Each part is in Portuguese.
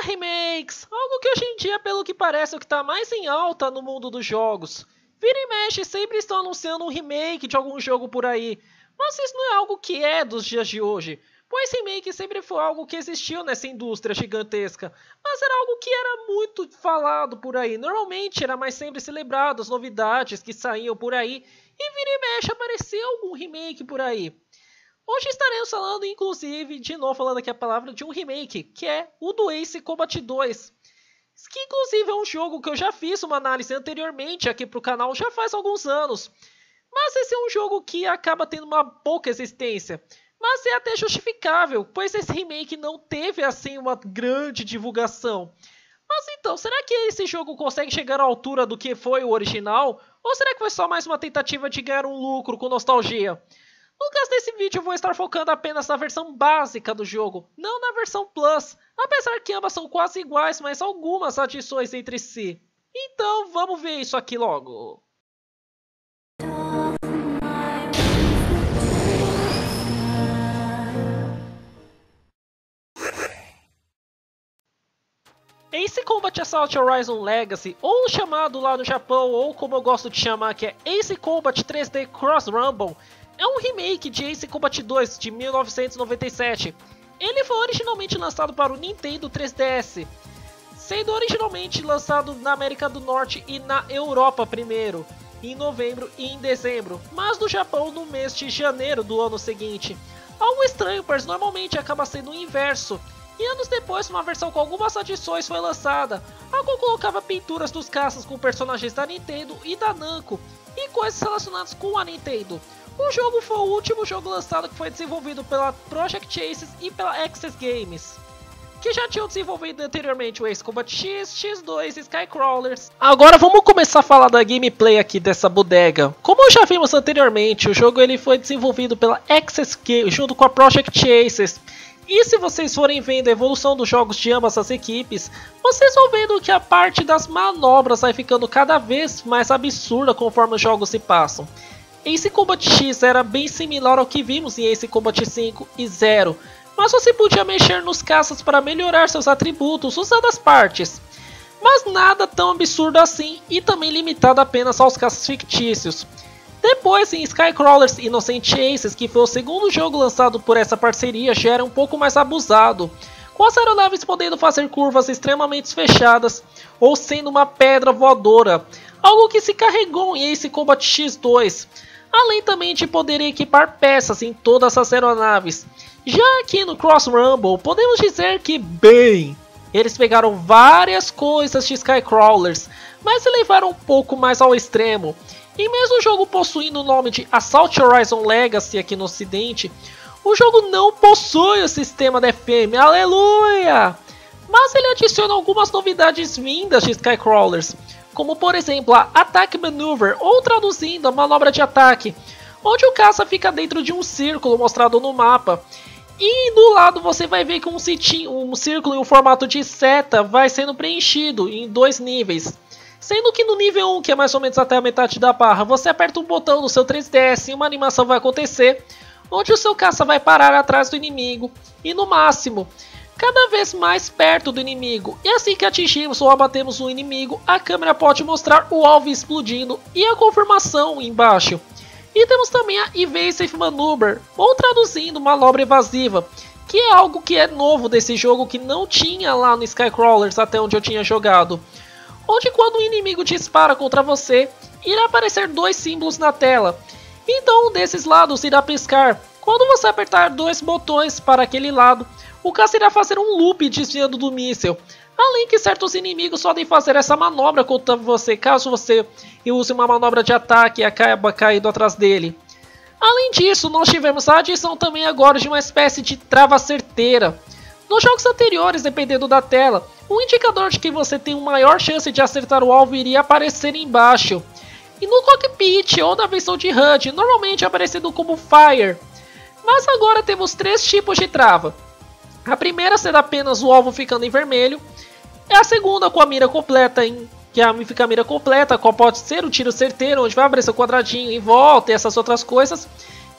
a remakes, algo que hoje em dia, pelo que parece, é o que está mais em alta no mundo dos jogos. Vira e mexe, sempre estão anunciando um remake de algum jogo por aí, mas isso não é algo que é dos dias de hoje, pois remake sempre foi algo que existiu nessa indústria gigantesca, mas era algo que era muito falado por aí, normalmente era mais sempre celebrado as novidades que saíam por aí, e vira e mexe apareceu algum remake por aí. Hoje estaremos falando, inclusive, de novo falando aqui a palavra, de um remake, que é o do Ace Combat 2. Que inclusive é um jogo que eu já fiz uma análise anteriormente aqui pro canal, já faz alguns anos. Mas esse é um jogo que acaba tendo uma pouca existência. Mas é até justificável, pois esse remake não teve assim uma grande divulgação. Mas então, será que esse jogo consegue chegar à altura do que foi o original? Ou será que foi só mais uma tentativa de ganhar um lucro com nostalgia? No caso desse vídeo eu vou estar focando apenas na versão básica do jogo, não na versão Plus, apesar que ambas são quase iguais, mas algumas adições entre si. Então vamos ver isso aqui logo. Ace Combat Assault Horizon Legacy, ou chamado lá no Japão, ou como eu gosto de chamar, que é Ace Combat 3D Cross Rumble, é um remake de Ace Combat 2 de 1997. Ele foi originalmente lançado para o Nintendo 3DS, sendo originalmente lançado na América do Norte e na Europa primeiro, em novembro e em dezembro, mas no Japão no mês de janeiro do ano seguinte. Algo estranho, pois normalmente acaba sendo o inverso, e anos depois uma versão com algumas adições foi lançada, a qual colocava pinturas dos caças com personagens da Nintendo e da Namco, e coisas relacionadas com a Nintendo. O jogo foi o último jogo lançado que foi desenvolvido pela Project Chasers e pela Access Games, que já tinham desenvolvido anteriormente o Ace Combat X, X2 e Sky Crawlers. Agora vamos começar a falar da gameplay aqui dessa bodega. Como já vimos anteriormente, o jogo ele foi desenvolvido pela Access Games junto com a Project Chasers. E se vocês forem vendo a evolução dos jogos de ambas as equipes, vocês vão vendo que a parte das manobras vai ficando cada vez mais absurda conforme os jogos se passam. Ace Combat X era bem similar ao que vimos em Ace Combat 5 e 0, mas você podia mexer nos caças para melhorar seus atributos usando as partes. Mas nada tão absurdo assim e também limitado apenas aos caças fictícios. Depois em Sky Crawlers Innocent Aces, que foi o segundo jogo lançado por essa parceria, já era um pouco mais abusado, com as aeronaves podendo fazer curvas extremamente fechadas ou sendo uma pedra voadora, algo que se carregou em Ace Combat X2, além também de poder equipar peças em todas as aeronaves. Já aqui no Cross Rumble, podemos dizer que, bem, eles pegaram várias coisas de Sky Crawlers, mas se levaram um pouco mais ao extremo. E mesmo o jogo possuindo o nome de Assault Horizon Legacy aqui no ocidente, o jogo não possui o sistema da FM, aleluia! Mas ele adiciona algumas novidades vindas de Sky Crawlers, como por exemplo a Attack Maneuver, ou traduzindo a manobra de ataque, onde o caça fica dentro de um círculo mostrado no mapa, e do lado você vai ver que um círculo em um formato de seta vai sendo preenchido em dois níveis, sendo que no nível 1, que é mais ou menos até a metade da barra, você aperta um botão no seu 3DS e uma animação vai acontecer, onde o seu caça vai parar atrás do inimigo, e no máximo, cada vez mais perto do inimigo, e assim que atingimos ou abatemos o inimigo, a câmera pode mostrar o alvo explodindo e a confirmação embaixo. E temos também a Evasive Maneuver, ou traduzindo, manobra evasiva, que é algo que é novo desse jogo que não tinha lá no Sky Crawlers até onde eu tinha jogado, onde quando o inimigo dispara contra você, irá aparecer dois símbolos na tela, então um desses lados irá piscar. Quando você apertar dois botões para aquele lado, o caça irá fazer um loop desviando do míssil, além que certos inimigos podem fazer essa manobra contra você, caso você use uma manobra de ataque e acaba caindo atrás dele. Além disso, nós tivemos a adição também agora de uma espécie de trava certeira. Nos jogos anteriores, dependendo da tela, o indicador de que você tem uma maior chance de acertar o alvo iria aparecer embaixo, e no cockpit ou na versão de HUD, normalmente aparecendo como Fire. Mas agora temos três tipos de trava. A primeira será apenas o alvo ficando em vermelho. É a segunda com a mira completa, que fica a mira completa, qual pode ser o tiro certeiro, onde vai aparecer o quadradinho em volta e essas outras coisas.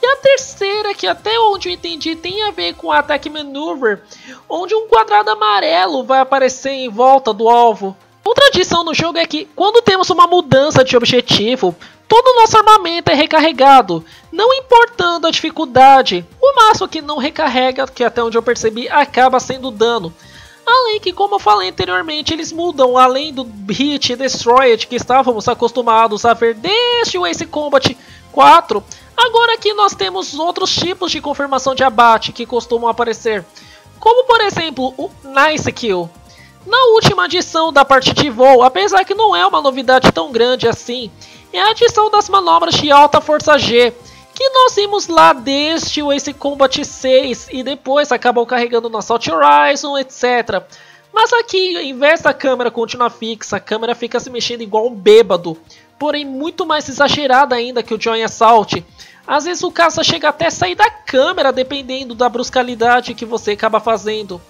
E a terceira, que até onde eu entendi tem a ver com Attack Maneuver, onde um quadrado amarelo vai aparecer em volta do alvo. Outra adição no jogo é que, quando temos uma mudança de objetivo, todo o nosso armamento é recarregado, não importando a dificuldade. O máximo que não recarrega, que até onde eu percebi, acaba sendo dano. Além que, como eu falei anteriormente, eles mudam, além do Hit e Destroyed que estávamos acostumados a ver desde o Ace Combat 4, agora aqui nós temos outros tipos de confirmação de abate que costumam aparecer, como por exemplo o Nice Kill. Na última adição da parte de voo, apesar que não é uma novidade tão grande assim, é a adição das manobras de alta força G, que nós vimos lá desde o Ace Combat 6 e depois acabam carregando no Assault Horizon, etc. Mas aqui, em vez da câmera continuar fixa, a câmera fica se mexendo igual um bêbado, porém muito mais exagerada ainda que o Joint Assault. Às vezes o caça chega até a sair da câmera, dependendo da bruscalidade que você acaba fazendo.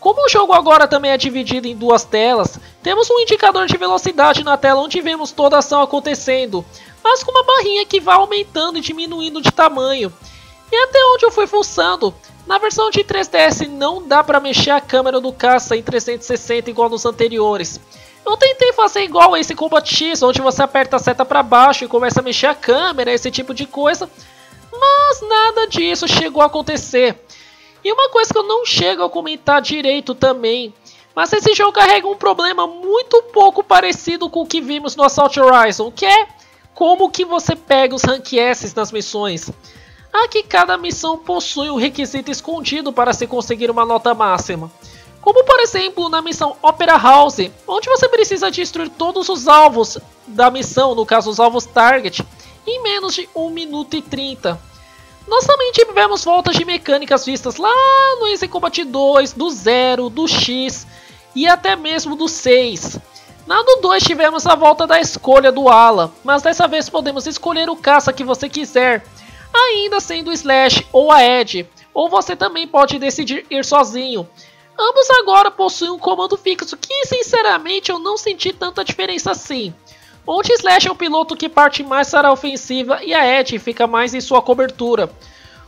Como o jogo agora também é dividido em duas telas, temos um indicador de velocidade na tela onde vemos toda a ação acontecendo, mas com uma barrinha que vai aumentando e diminuindo de tamanho. E até onde eu fui fuçando, na versão de 3DS não dá pra mexer a câmera do caça em 360 igual nos anteriores. Eu tentei fazer igual esse Combat X, onde você aperta a seta pra baixo e começa a mexer a câmera, esse tipo de coisa, mas nada disso chegou a acontecer. E uma coisa que eu não chego a comentar direito também, mas esse jogo carrega um problema muito pouco parecido com o que vimos no Assault Horizon, que é como que você pega os Rank S nas missões. Aqui cada missão possui um requisito escondido para se conseguir uma nota máxima. Como por exemplo na missão Opera House, onde você precisa destruir todos os alvos da missão, no caso os alvos Target, em menos de 1 minuto e 30. Nós também tivemos voltas de mecânicas vistas lá no Ace Combat 2, do 0, do X e até mesmo do 6. Na do 2 tivemos a volta da escolha do ala, mas dessa vez podemos escolher o caça que você quiser, ainda sendo o Slash ou a Edge, ou você também pode decidir ir sozinho. Ambos agora possuem um comando fixo que sinceramente eu não senti tanta diferença assim. Onde Slash é o piloto que parte mais para a ofensiva e a Edge fica mais em sua cobertura.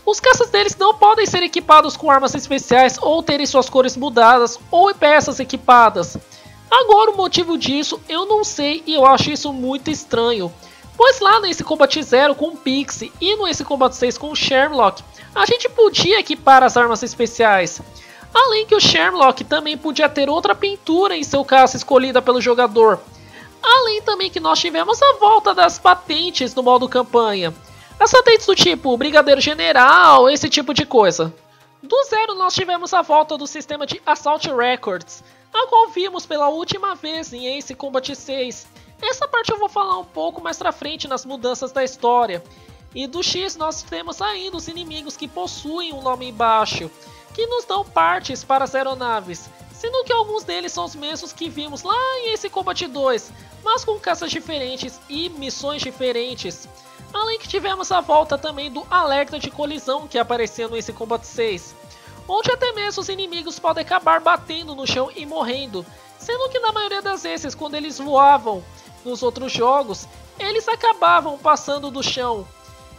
Os caças deles não podem ser equipados com armas especiais ou terem suas cores mudadas ou peças equipadas. Agora o motivo disso eu não sei e eu acho isso muito estranho. Pois lá no Ace Combat Zero com o Pixie e no Ace Combat 6 com o Sherlock, a gente podia equipar as armas especiais. Além que o Sherlock também podia ter outra pintura em seu caça escolhida pelo jogador. Além também que nós tivemos a volta das patentes no modo campanha. As patentes do tipo Brigadeiro General, esse tipo de coisa. Do 0 nós tivemos a volta do sistema de Assault Records, a qual vimos pela última vez em Ace Combat 6. Essa parte eu vou falar um pouco mais pra frente nas mudanças da história. E do X nós temos ainda os inimigos que possuem um nome embaixo, que nos dão partes para as aeronaves. Sendo que alguns deles são os mesmos que vimos lá em Ace Combat 2, mas com caças diferentes e missões diferentes. Além que tivemos a volta também do alerta de colisão que aparecia no Ace Combat 6, onde até mesmo os inimigos podem acabar batendo no chão e morrendo, sendo que na maioria das vezes quando eles voavam nos outros jogos, eles acabavam passando do chão.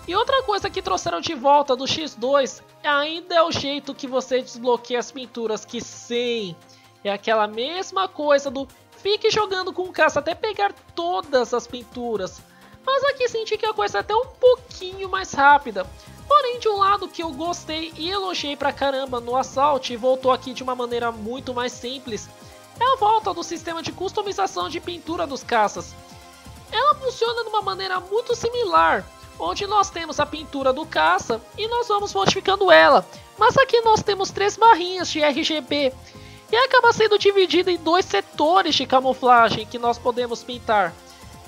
E outra coisa que trouxeram de volta do X2 ainda é o jeito que você desbloqueia as pinturas, que sim, é aquela mesma coisa do fique jogando com o caça até pegar todas as pinturas. Mas aqui senti que a coisa é até um pouquinho mais rápida. Porém, de um lado que eu gostei e elogiei pra caramba no Assault e voltou aqui de uma maneira muito mais simples, é a volta do sistema de customização de pintura dos caças. Ela funciona de uma maneira muito similar, onde nós temos a pintura do caça e nós vamos modificando ela, mas aqui nós temos 3 barrinhas de RGB e acaba sendo dividida em 2 setores de camuflagem que nós podemos pintar.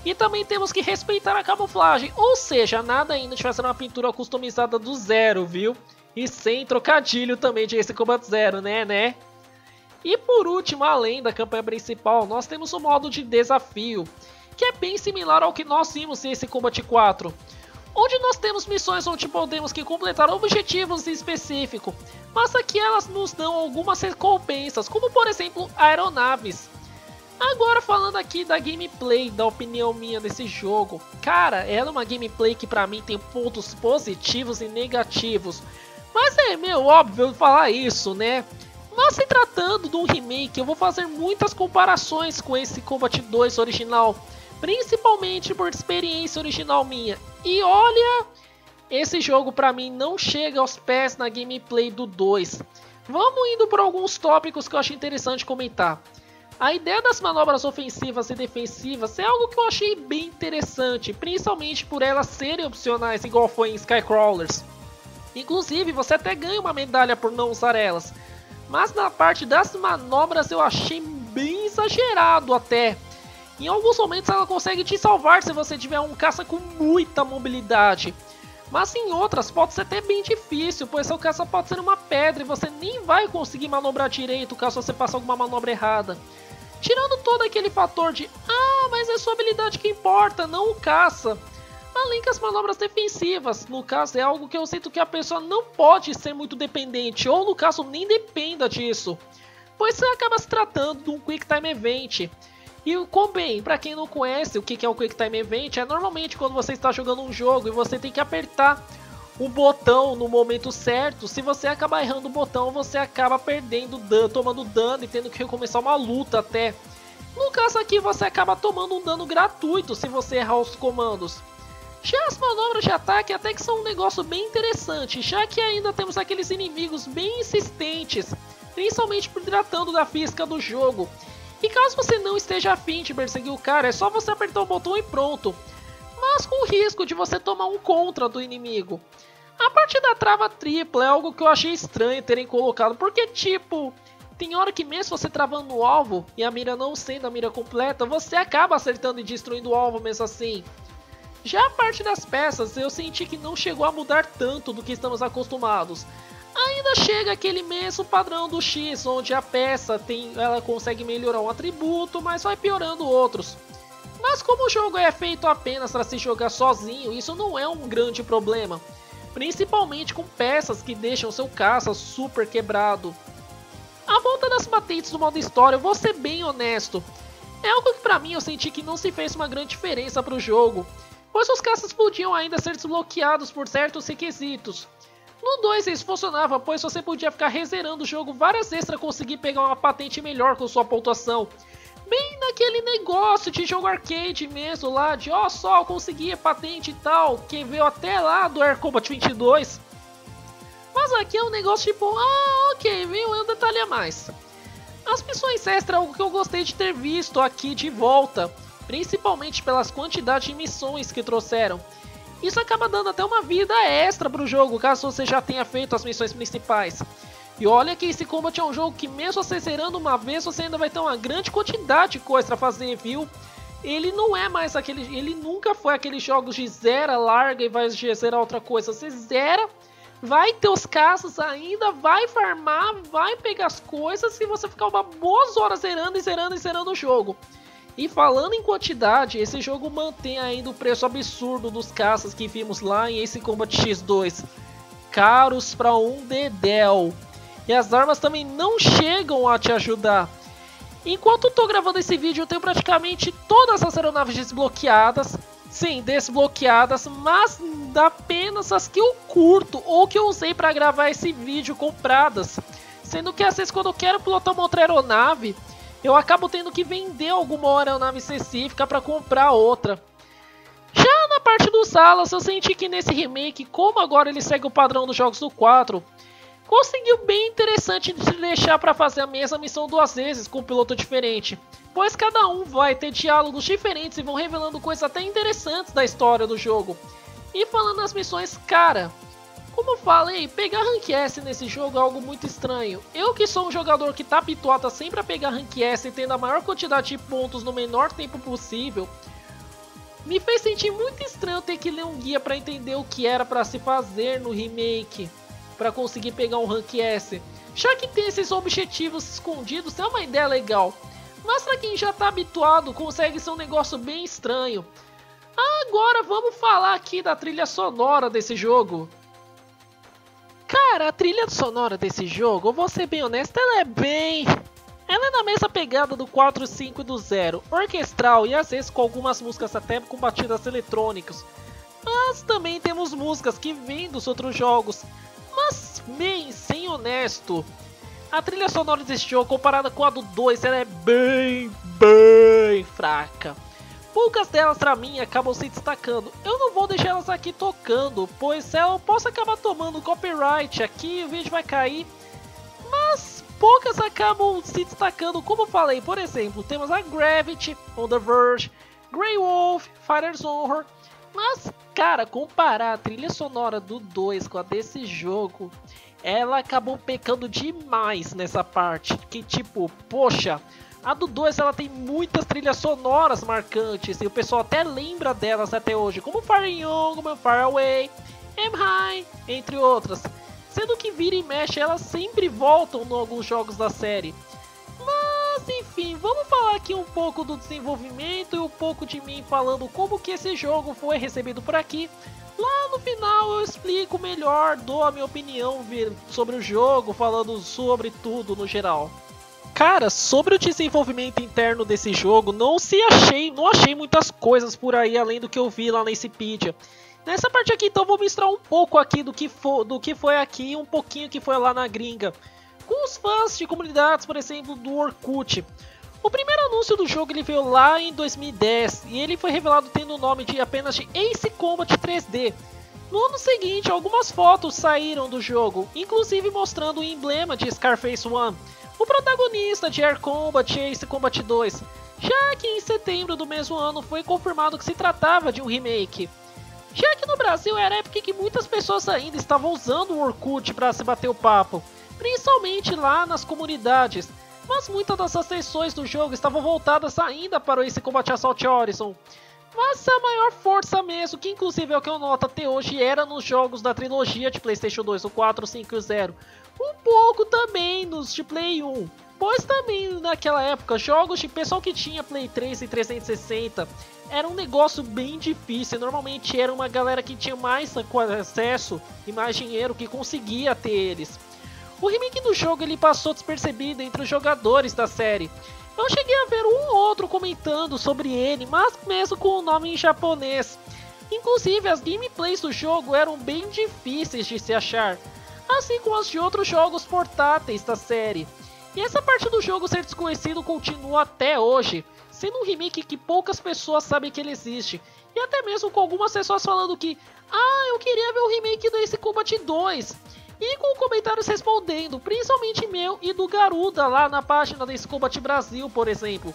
E também temos que respeitar a camuflagem, ou seja, nada ainda de fazer uma pintura customizada do zero, viu? E sem trocadilho também de Ace Combat Zero, né? E por último, além da campanha principal, nós temos o modo de desafio, que é bem similar ao que nós vimos em Ace Combat 4. Onde nós temos missões onde podemos que completar objetivos em específico, mas aqui elas nos dão algumas recompensas, como por exemplo aeronaves. Agora falando aqui da gameplay, da opinião minha desse jogo, cara, ela é uma gameplay que pra mim tem pontos positivos e negativos, mas é meio óbvio falar isso, né? Mas se tratando de um remake, eu vou fazer muitas comparações com esse Combat 2 original, principalmente por experiência original minha, e olha, esse jogo pra mim não chega aos pés na gameplay do 2. Vamos indo por alguns tópicos que eu acho interessante comentar. A ideia das manobras ofensivas e defensivas é algo que eu achei bem interessante, principalmente por elas serem opcionais, igual foi em Sky Crawlers. Inclusive, você até ganha uma medalha por não usar elas. Mas na parte das manobras eu achei bem exagerado até. Em alguns momentos ela consegue te salvar se você tiver um caça com muita mobilidade. Mas em outras pode ser até bem difícil, pois seu caça pode ser uma pedra e você nem vai conseguir manobrar direito caso você faça alguma manobra errada. Tirando todo aquele fator de, mas é sua habilidade que importa, não o caça. Além que as manobras defensivas, no caso é algo que eu sinto que a pessoa não pode ser muito dependente, ou no caso nem dependa disso. Pois você acaba se tratando de um Quick Time Event. E o Combat, pra quem não conhece o que é um Quick Time Event, é normalmente quando você está jogando um jogo e você tem que apertar o botão no momento certo. Se você acabar errando o botão, você acaba perdendo dano, tomando dano e tendo que recomeçar uma luta até. No caso aqui, você acaba tomando um dano gratuito se você errar os comandos. Já as manobras de ataque até que são um negócio bem interessante, já que ainda temos aqueles inimigos bem insistentes, principalmente por tratando da física do jogo. E caso você não esteja afim de perseguir o cara, é só você apertar o botão e pronto. Mas com o risco de você tomar um contra do inimigo. A parte da trava tripla é algo que eu achei estranho terem colocado, porque tipo, tem hora que mesmo você travando o alvo e a mira não sendo a mira completa, você acaba acertando e destruindo o alvo mesmo assim. Já a parte das peças eu senti que não chegou a mudar tanto do que estamos acostumados. Ainda chega aquele mesmo padrão do X, onde a peça ela consegue melhorar um atributo, mas vai piorando outros. Mas como o jogo é feito apenas para se jogar sozinho, isso não é um grande problema, principalmente com peças que deixam seu caça super quebrado. A volta das patentes do modo história, eu vou ser bem honesto, é algo que pra mim eu senti que não se fez uma grande diferença para o jogo, pois os caças podiam ainda ser desbloqueados por certos requisitos. No 2 isso funcionava, pois você podia ficar rezerando o jogo várias vezes para conseguir pegar uma patente melhor com sua pontuação. Bem naquele negócio de jogo arcade mesmo lá, de só eu consegui a patente e tal, que veio até lá do Air Combat 22. Mas aqui é um negócio tipo, ok, veio um detalhe a mais. As missões extra é algo que eu gostei de ter visto aqui de volta, principalmente pelas quantidades de missões que trouxeram. Isso acaba dando até uma vida extra para o jogo, caso você já tenha feito as missões principais. E olha que esse Combat é um jogo que mesmo você zerando uma vez, você ainda vai ter uma grande quantidade de coisa para fazer, viu? Ele não é mais aquele... Ele nunca foi aqueles jogos de zera, larga e vai zerar outra coisa. Você zera, vai ter os caças ainda, vai farmar, vai pegar as coisas e você ficar uma boas horas zerando e zerando e zerando o jogo. E falando em quantidade, esse jogo mantém ainda o preço absurdo dos caças que vimos lá em Ace Combat X2. Caros pra um dedéu. E as armas também não chegam a te ajudar. Enquanto eu tô gravando esse vídeo, eu tenho praticamente todas as aeronaves desbloqueadas. Sim, desbloqueadas, mas apenas as que eu curto ou que eu usei pra gravar esse vídeo compradas. Sendo que às vezes quando eu quero pilotar uma outra aeronave, eu acabo tendo que vender alguma aeronave específica para comprar outra. Já na parte dos alas, eu senti que nesse remake, como agora ele segue o padrão dos jogos do 4, conseguiu bem interessante de deixar para fazer a mesma missão duas vezes com um piloto diferente, pois cada um vai ter diálogos diferentes e vão revelando coisas até interessantes da história do jogo. E falando nas missões, cara, como eu falei, pegar Rank S nesse jogo é algo muito estranho. Eu que sou um jogador que tá habituado sempre a pegar Rank S e tendo a maior quantidade de pontos no menor tempo possível, me fez sentir muito estranho ter que ler um guia para entender o que era para se fazer no remake, para conseguir pegar um Rank S. Já que tem esses objetivos escondidos, é uma ideia legal, mas pra quem já tá habituado, consegue ser um negócio bem estranho. Agora vamos falar aqui da trilha sonora desse jogo. Cara, a trilha sonora desse jogo, eu vou ser bem honesto, ela é bem... Ela é na mesma pegada do 4, 5 e do 0, orquestral e às vezes com algumas músicas até com batidas eletrônicas. Mas também temos músicas que vêm dos outros jogos, mas bem sem honesto. A trilha sonora desse jogo, comparada com a do 2, ela é bem fraca. Poucas delas pra mim acabam se destacando. Eu não vou deixar elas aqui tocando, pois eu posso acabar tomando copyright aqui, o vídeo vai cair. Mas poucas acabam se destacando, como eu falei, por exemplo, temos a Gravity, On The Verge, Grey Wolf, Fighters Horror. Mas, cara, comparar a trilha sonora do 2 com a desse jogo, ela acabou pecando demais nessa parte. Que tipo, poxa, a do 2 ela tem muitas trilhas sonoras marcantes e o pessoal até lembra delas até hoje, como Far Young, Far Away, I'm High, entre outras. Sendo que vira e mexe elas sempre voltam em alguns jogos da série. Mas enfim, vamos falar aqui um pouco do desenvolvimento e um pouco de mim falando como que esse jogo foi recebido por aqui. Lá no final eu explico melhor, dou a minha opinião sobre o jogo, falando sobre tudo no geral. Cara, sobre o desenvolvimento interno desse jogo, não achei muitas coisas por aí além do que eu vi lá na Wikipedia. Nessa parte aqui então vou mostrar um pouco aqui do que foi aqui e um pouquinho que foi lá na gringa, com os fãs de comunidades, por exemplo, do Orkut. O primeiro anúncio do jogo ele veio lá em 2010 e ele foi revelado tendo o nome de apenas de Ace Combat 3D. No ano seguinte, algumas fotos saíram do jogo, inclusive mostrando o emblema de Scarface One, o protagonista de Air Combat e Ace Combat 2, já que em setembro do mesmo ano foi confirmado que se tratava de um remake. Já que no Brasil era época que muitas pessoas ainda estavam usando o Orkut para se bater o papo, principalmente lá nas comunidades, mas muitas das sessões do jogo estavam voltadas ainda para o Ace Combat Assault Horizon. Mas a maior força mesmo, que inclusive é o que eu noto até hoje, era nos jogos da trilogia de Playstation 2, o 4, 5 e 0. Um pouco também nos de Play 1, pois também naquela época, jogos de pessoal que tinha Play 3 e 360 era um negócio bem difícil, normalmente era uma galera que tinha mais acesso e mais dinheiro que conseguia ter eles. O remake do jogo ele passou despercebido entre os jogadores da série. Eu cheguei a ver um ou outro comentando sobre ele, mas mesmo com o nome em japonês. Inclusive as gameplays do jogo eram bem difíceis de se achar, assim como as de outros jogos portáteis da série. E essa parte do jogo ser desconhecido continua até hoje, sendo um remake que poucas pessoas sabem que ele existe. E até mesmo com algumas pessoas falando que, eu queria ver o remake do Ace Combat 2. E com comentários respondendo, principalmente meu e do Garuda lá na página da Ace Combat Brasil, por exemplo.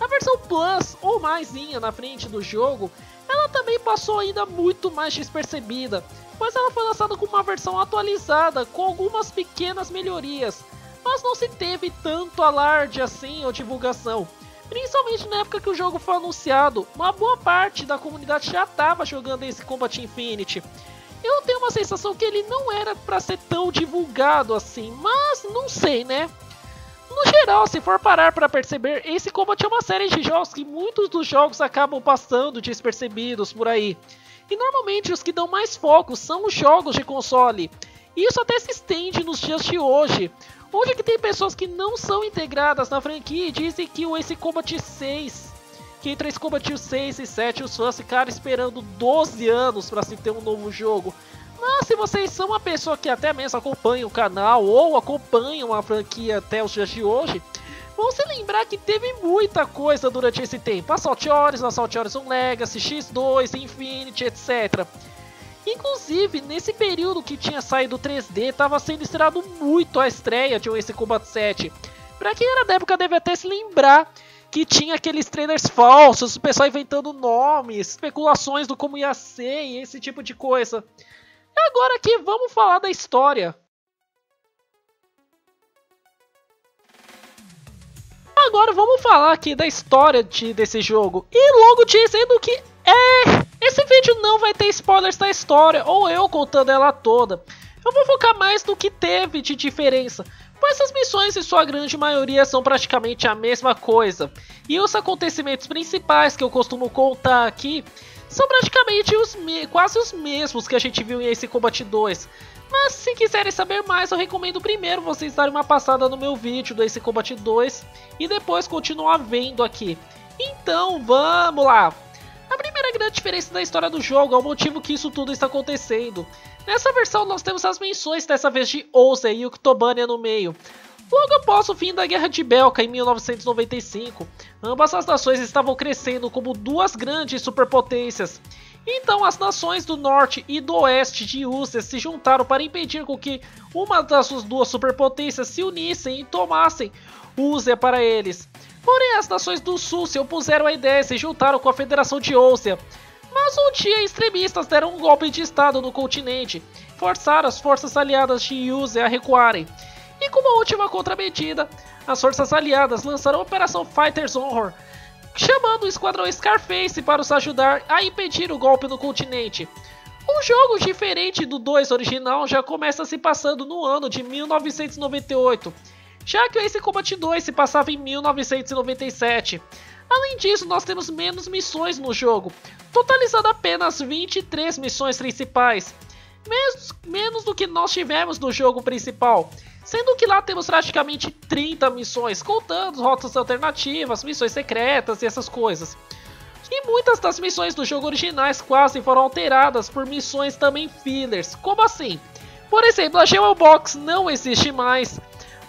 A versão Plus, ou maisinha na frente do jogo, ela também passou ainda muito mais despercebida, pois ela foi lançada com uma versão atualizada, com algumas pequenas melhorias, mas não se teve tanto alarde assim ou divulgação. Principalmente na época que o jogo foi anunciado, uma boa parte da comunidade já estava jogando Ace Combat Infinity. Eu tenho uma sensação que ele não era pra ser tão divulgado assim, mas não sei, né? No geral, se for parar pra perceber, Ace Combat é uma série de jogos que muitos dos jogos acabam passando despercebidos por aí. E normalmente os que dão mais foco são os jogos de console. E isso até se estende nos dias de hoje, onde que tem pessoas que não são integradas na franquia e dizem que o Ace Combat 6... que entre Ace Combat 6 e 7 os fãs ficaram esperando 12 anos para se ter um novo jogo. Mas se vocês são uma pessoa que até mesmo acompanha o canal ou acompanham a franquia até os dias de hoje, vão se lembrar que teve muita coisa durante esse tempo. Assault Horizon, Assault Horizon Legacy, X2, Infinity, etc. Inclusive, nesse período que tinha saído 3D, estava sendo estreado muito a estreia de Ace Combat 7. Para quem era da época deve até se lembrar que tinha aqueles trailers falsos, o pessoal inventando nomes, especulações do como ia ser e esse tipo de coisa. E agora aqui vamos falar da história. Agora vamos falar aqui da história desse jogo. E logo dizendo que esse vídeo não vai ter spoilers da história, ou eu contando ela toda. Eu vou focar mais no que teve de diferença, pois as missões em sua grande maioria são praticamente a mesma coisa, e os acontecimentos principais que eu costumo contar aqui são praticamente quase os mesmos que a gente viu em Ace Combat 2, Mas se quiserem saber mais, eu recomendo primeiro vocês darem uma passada no meu vídeo do Ace Combat 2 e depois continuar vendo aqui. Então vamos lá! A primeira grande diferença da história do jogo é o motivo que isso tudo está acontecendo. Nessa versão nós temos as menções dessa vez de Osea e Yuktobania no meio. Logo após o fim da Guerra de Belka em 1995, ambas as nações estavam crescendo como duas grandes superpotências. Então as nações do norte e do oeste de Úsia se juntaram para impedir com que uma das suas duas superpotências se unissem e tomassem Úsia para eles. Porém as nações do sul se opuseram à ideia e se juntaram com a Federação de Ósea. Mas um dia extremistas deram um golpe de estado no continente, forçaram as forças aliadas de Úsia a recuarem. E como última contramedida, as forças aliadas lançaram a Operação Fighters Horror, chamando o esquadrão Scarface para os ajudar a impedir o golpe no continente. O jogo, diferente do 2 original, já começa se passando no ano de 1998, já que o Ace Combat 2 se passava em 1997. Além disso, nós temos menos missões no jogo, totalizando apenas 23 missões principais, menos do que nós tivemos no jogo principal. Sendo que lá temos praticamente 30 missões, contando rotas alternativas, missões secretas e essas coisas. E muitas das missões do jogo originais quase foram alteradas por missões também fillers. Como assim? Por exemplo, a Geobox não existe mais,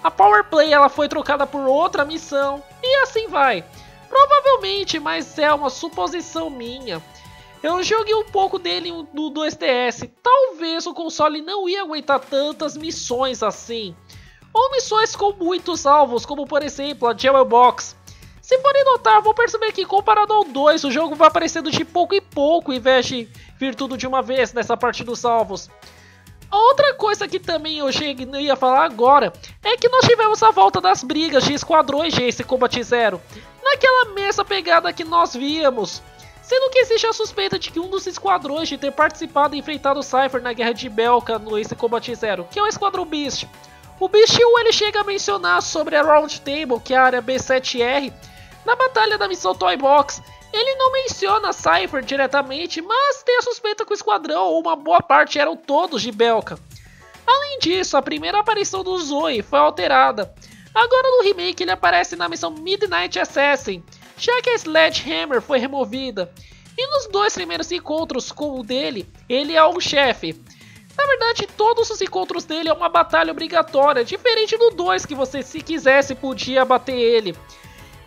a Power Play ela foi trocada por outra missão, e assim vai. Provavelmente, mas é uma suposição minha. Eu joguei um pouco dele no 2DS, talvez o console não ia aguentar tantas missões assim. Ou missões com muitos alvos, como por exemplo a Jailbox. Se forem notar, vão perceber que comparado ao 2, o jogo vai aparecendo de pouco em pouco, em vez de vir tudo de uma vez nessa parte dos alvos. Outra coisa que também eu ia falar agora, é que nós tivemos a volta das brigas de esquadrões de Ace Combat Zero, naquela mesma pegada que nós víamos. Sendo que existe a suspeita de que um dos esquadrões de ter participado e enfrentado o Cypher na Guerra de Belka no Ace Combat Zero, que é o Esquadrão Beast. O Beast 1 ele chega a mencionar sobre a Round Table, que é a área B7R, na batalha da missão Toy Box. Ele não menciona Cypher diretamente, mas tem a suspeita que o esquadrão ou uma boa parte eram todos de Belka. Além disso, a primeira aparição do Zoe foi alterada. Agora no remake ele aparece na missão Midnight Assassin, já que a Sledgehammer foi removida, e nos dois primeiros encontros com o dele, ele é um chefe. Na verdade, todos os encontros dele é uma batalha obrigatória, diferente do 2 que você se quisesse podia abater ele.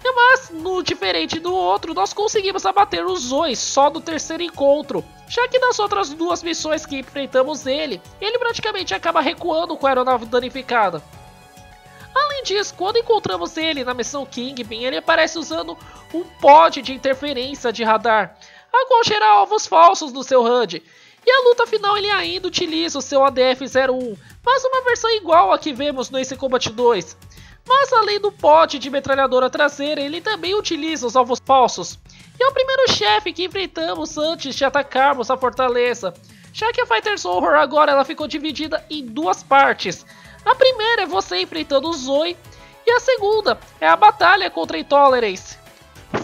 Mas, diferente do outro, nós conseguimos abater o Zoe só no terceiro encontro, já que nas outras duas missões que enfrentamos ele praticamente acaba recuando com a aeronave danificada. Além disso, quando encontramos ele na missão Kingpin, ele aparece usando um pod de interferência de radar, a qual gera alvos falsos no seu HUD. E a luta final ele ainda utiliza o seu ADF-01, mas uma versão igual a que vemos no Ace Combat 2. Mas além do pod de metralhadora traseira, ele também utiliza os alvos falsos. E é o primeiro chefe que enfrentamos antes de atacarmos a fortaleza, já que a Fighters Horror agora ela ficou dividida em duas partes. A primeira é você enfrentando o Zoe, e a segunda é a batalha contra a Intolerance.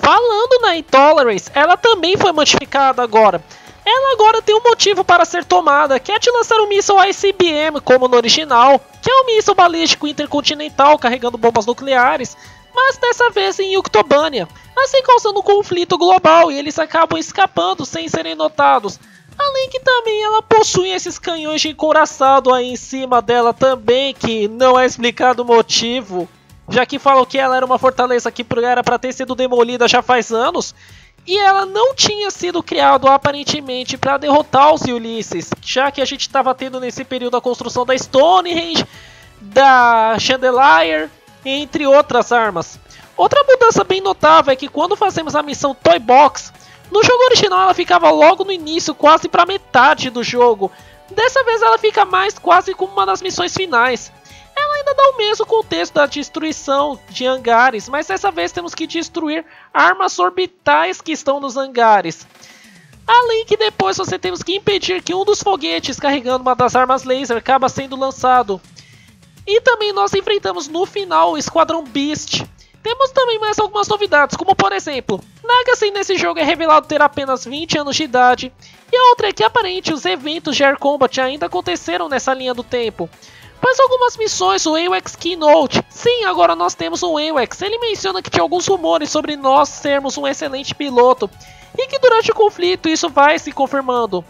Falando na Intolerance, ela também foi modificada agora. Ela agora tem um motivo para ser tomada, que é de lançar um míssil ICBM como no original, que é um míssil balístico intercontinental carregando bombas nucleares, mas dessa vez em Yuktobania, assim causando um conflito global e eles acabam escapando sem serem notados. Além que também ela possui esses canhões de encouraçado aí em cima dela também, que não é explicado o motivo, já que falam que ela era uma fortaleza que era para ter sido demolida já faz anos, e ela não tinha sido criada aparentemente para derrotar os Ulysses, já que a gente estava tendo nesse período a construção da Stonehenge, da Chandelier, entre outras armas. Outra mudança bem notável é que quando fazemos a missão Toy Box, no jogo original ela ficava logo no início, quase para metade do jogo. Dessa vez ela fica mais quase como uma das missões finais. Ela ainda dá o mesmo contexto da destruição de hangares, mas dessa vez temos que destruir armas orbitais que estão nos hangares. Além que depois você temos que impedir que um dos foguetes carregando uma das armas laser acaba sendo lançado. E também nós enfrentamos no final o Esquadrão Beast. Temos também mais algumas novidades, como por exemplo... Nagasen nesse jogo é revelado ter apenas 20 anos de idade, e a outra é que aparentemente os eventos de Air Combat ainda aconteceram nessa linha do tempo. Mas algumas missões, o AWAX Keynote. Sim, agora nós temos o AWAX. Ele menciona que tinha alguns rumores sobre nós sermos um excelente piloto, e que durante o conflito isso vai se confirmando.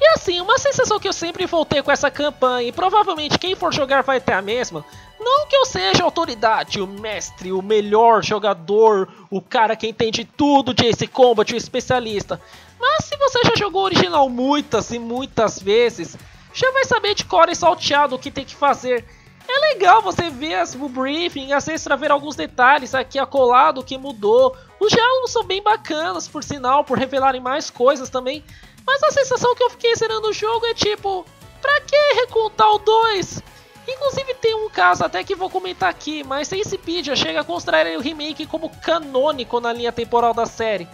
E assim, uma sensação que eu sempre voltei com essa campanha, e provavelmente quem for jogar vai ter a mesma. Não que eu seja a autoridade, o mestre, o melhor jogador, o cara que entende tudo de Ace Combat, o especialista. Mas se você já jogou o original muitas e muitas vezes, já vai saber de cor e salteado o que tem que fazer. É legal você ver o briefing, às vezes ver alguns detalhes aqui acolá do que mudou. Os diálogos são bem bacanas, por sinal, por revelarem mais coisas também. Mas a sensação que eu fiquei zerando o jogo é tipo, pra que recontar o 2? Inclusive tem um caso até que vou comentar aqui, mas Acepedia chega a considerar o remake como canônico na linha temporal da série.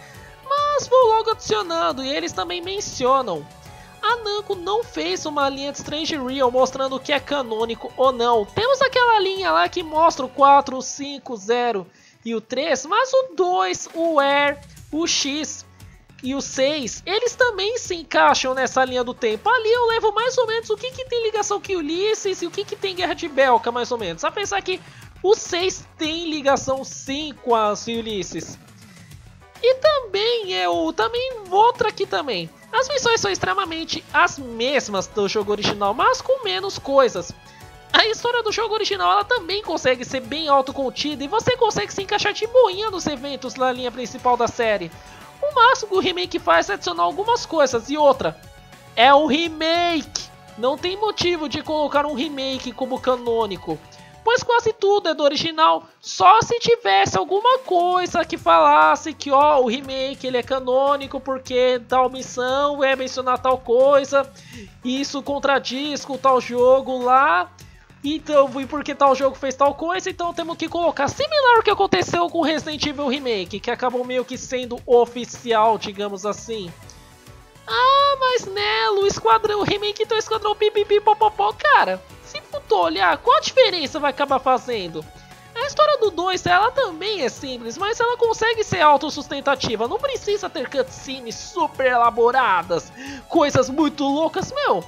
Mas vou logo adicionando, e eles também mencionam. A Namco não fez uma linha de Strange Real mostrando o que é canônico ou não. Temos aquela linha lá que mostra o 4, o 5, o 0 e o 3, mas o 2, o Air, o X... e os 6, eles também se encaixam nessa linha do tempo. Ali eu levo mais ou menos o que tem ligação com Ulysses e o que tem guerra de Belka, mais ou menos. A pensar que o 6 tem ligação sim com as Ulysses. E também outra aqui também. As missões são extremamente as mesmas do jogo original, mas com menos coisas. A história do jogo original ela também consegue ser bem autocontida e você consegue se encaixar de boinha nos eventos na linha principal da série. O máximo que o remake faz é adicionar algumas coisas, e outra, é um remake! Não tem motivo de colocar um remake como canônico, pois quase tudo é do original, só se tivesse alguma coisa que falasse que ó, o remake ele é canônico porque tal missão é mencionar tal coisa, isso contradiz com tal jogo lá, então e porque tal jogo fez tal coisa, então temos que colocar similar ao que aconteceu com Resident Evil Remake, que acabou meio que sendo oficial, digamos assim. Ah, mas né, o Esquadrão Remake, então Esquadrão pipipipopopó, cara, se puto olhar, qual a diferença vai acabar fazendo? A história do 2, ela também é simples, mas ela consegue ser autossustentativa, não precisa ter cutscenes super elaboradas, coisas muito loucas, meu.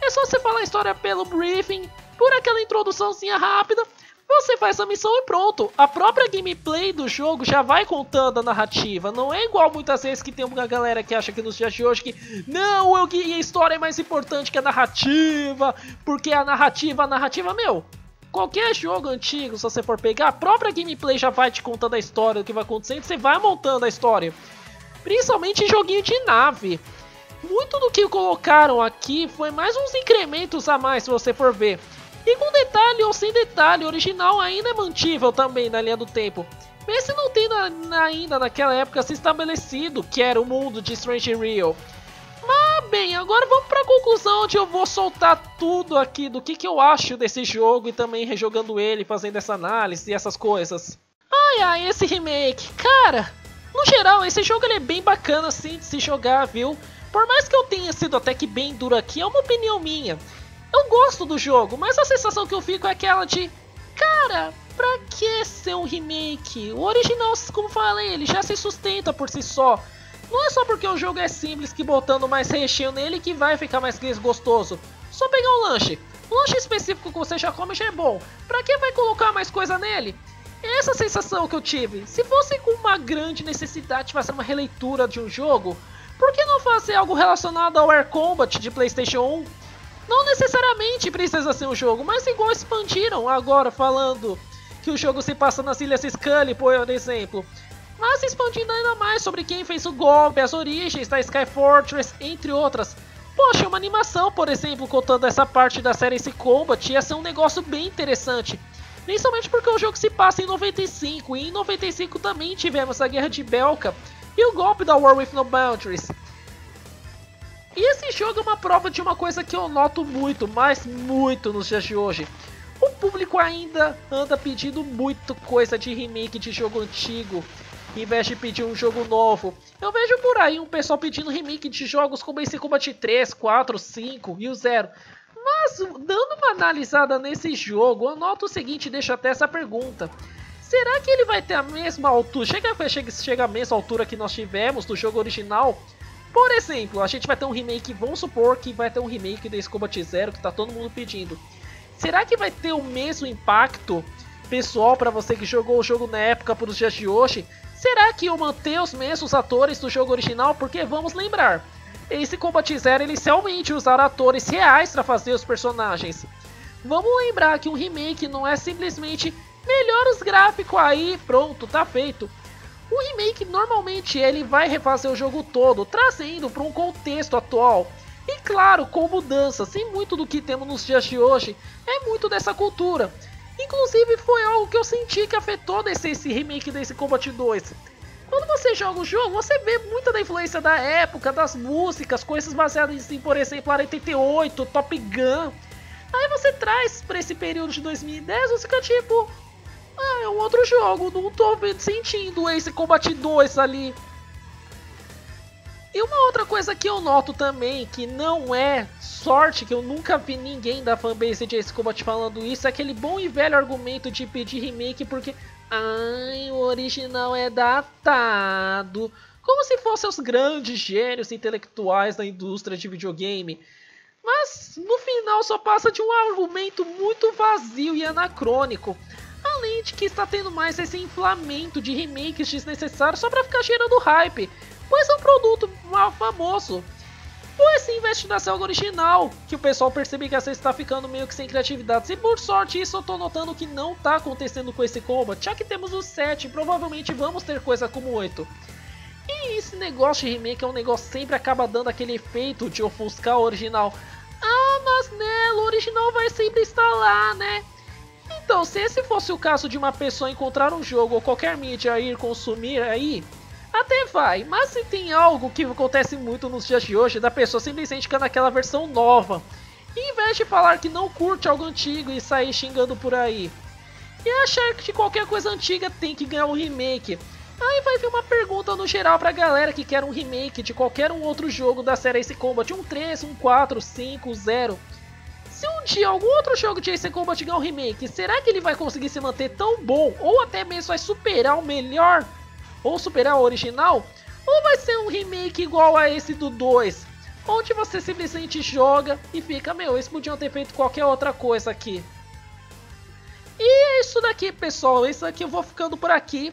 É só você falar a história pelo briefing, por aquela introduçãozinha rápida, você faz a missão e pronto. A própria gameplay do jogo já vai contando a narrativa, não é igual muitas vezes que tem uma galera que acha que nos dias de hoje que não, a história é mais importante que a narrativa, porque a narrativa, meu, qualquer jogo antigo, se você for pegar, a própria gameplay já vai te contando a história, o que vai acontecendo, você vai montando a história, principalmente em joguinho de nave. Muito do que colocaram aqui foi mais uns incrementos a mais se você for ver. E com detalhe ou sem detalhe, o original ainda é mantível também na linha do tempo. Mesmo não tendo ainda naquela época se estabelecido que era o mundo de Strange Real. Mas bem, agora vamos para a conclusão onde eu vou soltar tudo aqui do que eu acho desse jogo e também rejogando ele, fazendo essa análise e essas coisas. Ai, esse remake, cara, no geral esse jogo ele é bem bacana assim de se jogar, viu? Por mais que eu tenha sido até que bem duro aqui, é uma opinião minha. Eu gosto do jogo, mas a sensação que eu fico é aquela de... cara, pra que ser um remake? O original, como falei, ele já se sustenta por si só. Não é só porque o jogo é simples que botando mais recheio nele que vai ficar mais gostoso. Só pegar um lanche. Um lanche específico que você já come já é bom. Pra que vai colocar mais coisa nele? Essa sensação que eu tive. Se fosse com uma grande necessidade de fazer uma releitura de um jogo... por que não fazer algo relacionado ao Air Combat de PlayStation 1? Não necessariamente precisa ser um jogo, mas igual expandiram agora falando que o jogo se passa nas Ilhas Scully, por exemplo. Mas expandindo ainda mais sobre quem fez o golpe, as origens da Sky Fortress, entre outras. Poxa, uma animação, por exemplo, contando essa parte da série Ace Combat ia ser um negócio bem interessante. Principalmente porque o jogo se passa em 95, e em 95 também tivemos a Guerra de Belka. E o golpe da War With No Boundaries. E esse jogo é uma prova de uma coisa que eu noto muito, mas muito nos dias de hoje. O público ainda anda pedindo muito coisa de remake de jogo antigo, em vez de pedir um jogo novo. Eu vejo por aí um pessoal pedindo remake de jogos como Ace Combat 3, 4, 5 e o 0. Mas dando uma analisada nesse jogo, eu noto o seguinte e deixo até essa pergunta. será que ele vai ter a mesma altura? Chega a mesma altura que nós tivemos no jogo original? Por exemplo, a gente vai ter um remake, vamos supor que vai ter um remake do Ace Combat Zero, que tá todo mundo pedindo. Será que vai ter o mesmo impacto pessoal para você que jogou o jogo na época para os dias de hoje? Será que eu manter os mesmos atores do jogo original? Porque vamos lembrar, Ace Combat Zero inicialmente usaram atores reais para fazer os personagens. Vamos lembrar que um remake não é simplesmente melhora os gráficos aí, pronto, tá feito. O remake normalmente ele vai refazer o jogo todo, trazendo para um contexto atual. E claro, com mudanças, e muito do que temos nos dias de hoje é muito dessa cultura. Inclusive foi algo que eu senti que afetou esse remake desse Combat 2. Quando você joga o jogo, você vê muita da influência da época, das músicas, coisas baseadas em, por exemplo, Área 88, Top Gun. Aí você traz pra esse período de 2010, você fica tipo, ah, é um outro jogo, não tô sentindo Ace Combat 2 ali. E uma outra coisa que eu noto também, que não é sorte, que eu nunca vi ninguém da fanbase de Ace Combat falando isso, é aquele bom e velho argumento de pedir remake porque, ai, o original é datado. Como se fossem os grandes gênios intelectuais da indústria de videogame. Mas no final só passa de um argumento muito vazio e anacrônico. Além de que está tendo mais esse inflamento de remakes desnecessários só para ficar gerando hype, pois é um produto mal famoso. Pois se investe na saga original, que o pessoal percebe que essa está ficando meio que sem criatividade. E por sorte isso eu estou notando que não está acontecendo com esse Combat, já que temos o 7 e provavelmente vamos ter coisa como o 8. E esse negócio de remake é um negócio que sempre acaba dando aquele efeito de ofuscar o original. Ah, mas né, o original vai sempre estar lá, né? Então, se esse fosse o caso de uma pessoa encontrar um jogo ou qualquer mídia a ir consumir aí, até vai. Mas se tem algo que acontece muito nos dias de hoje, da pessoa simplesmente ficar naquela versão nova, e, em vez de falar que não curte algo antigo e sair xingando por aí, e achar que qualquer coisa antiga tem que ganhar um remake. Aí vai vir uma pergunta no geral pra galera que quer um remake de qualquer um outro jogo da série Ace Combat, um 3, um 4, 5, 0. Se um dia algum outro jogo de Ace Combat ganhar um remake, será que ele vai conseguir se manter tão bom? Ou até mesmo vai superar o melhor? Ou superar o original? Ou vai ser um remake igual a esse do 2? Onde você simplesmente joga e fica, meu, eles podiam ter feito qualquer outra coisa aqui. E é isso daqui, pessoal. Isso aqui eu vou ficando por aqui.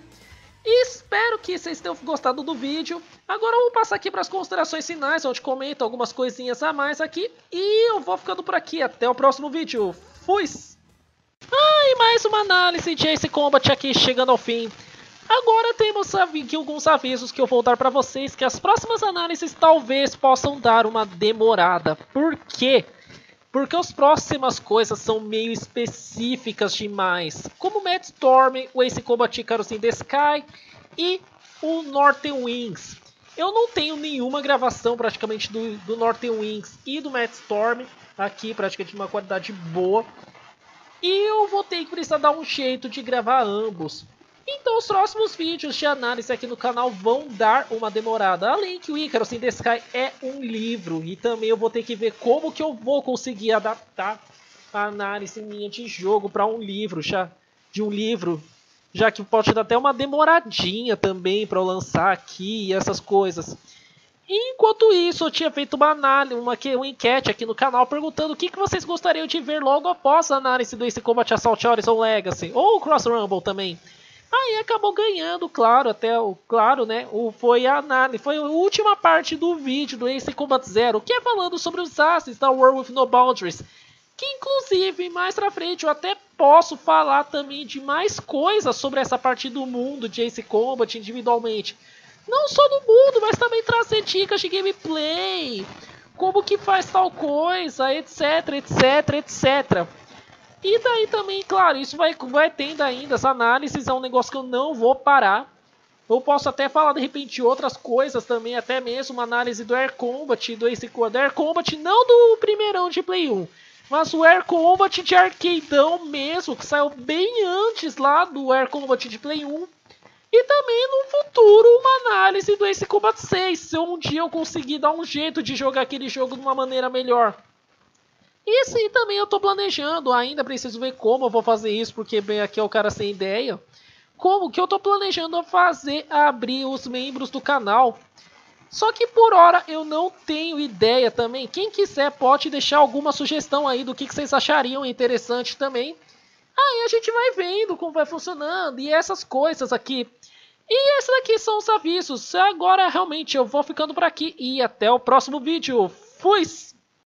E espero que vocês tenham gostado do vídeo. Agora eu vou passar aqui para as considerações finais, onde comento algumas coisinhas a mais aqui. E eu vou ficando por aqui. Até o próximo vídeo. Fui! Ah, e mais uma análise de Ace Combat aqui chegando ao fim. Agora temos aqui alguns avisos que eu vou dar para vocês, que as próximas análises talvez possam dar uma demorada. Por quê? Porque as próximas coisas são meio específicas demais, como o Mad Storm, o Ace Combat X in the Sky e o Northern Wings. Eu não tenho nenhuma gravação praticamente do Northern Wings e do Mad Storm aqui, praticamente de uma qualidade boa. E eu vou ter que precisar dar um jeito de gravar ambos. Então os próximos vídeos de análise aqui no canal vão dar uma demorada. Além que o Icarus in the Sky é um livro. E também eu vou ter que ver como que eu vou conseguir adaptar a análise minha de jogo para um livro. Já que pode dar até uma demoradinha também para eu lançar aqui e essas coisas. E enquanto isso eu tinha feito uma análise, uma enquete aqui no canal perguntando o que vocês gostariam de ver logo após a análise do Ace Combat Assault Horizon Legacy. Ou Cross Rumble também. Aí acabou ganhando, claro, foi a análise, foi a última parte do vídeo do Ace Combat Zero, que é falando sobre os Aces da World With No Boundaries, que inclusive mais pra frente eu até posso falar também de mais coisas sobre essa parte do mundo de Ace Combat individualmente, não só do mundo, mas também trazer dicas de gameplay, como que faz tal coisa, etc, etc, etc. E daí também, claro, isso vai tendo ainda, as análises é um negócio que eu não vou parar. Eu posso até falar de repente outras coisas também, até mesmo uma análise do Air Combat, do Ace Combat, Air Combat, não do primeirão de Play 1, mas o Air Combat de arcadeão mesmo, que saiu bem antes lá do Air Combat de Play 1. E também no futuro uma análise do Ace Combat 6, se um dia eu conseguir dar um jeito de jogar aquele jogo de uma maneira melhor. Isso aí também eu tô planejando, ainda preciso ver como eu vou fazer isso, porque bem aqui é o cara sem ideia. como que eu tô planejando fazer abrir os membros do canal. Só que por hora eu não tenho ideia também. Quem quiser pode deixar alguma sugestão aí do que vocês achariam interessante também. Aí a gente vai vendo como vai funcionando e essas coisas aqui. E esses aqui são os avisos. Agora realmente eu vou ficando por aqui e até o próximo vídeo. Fui!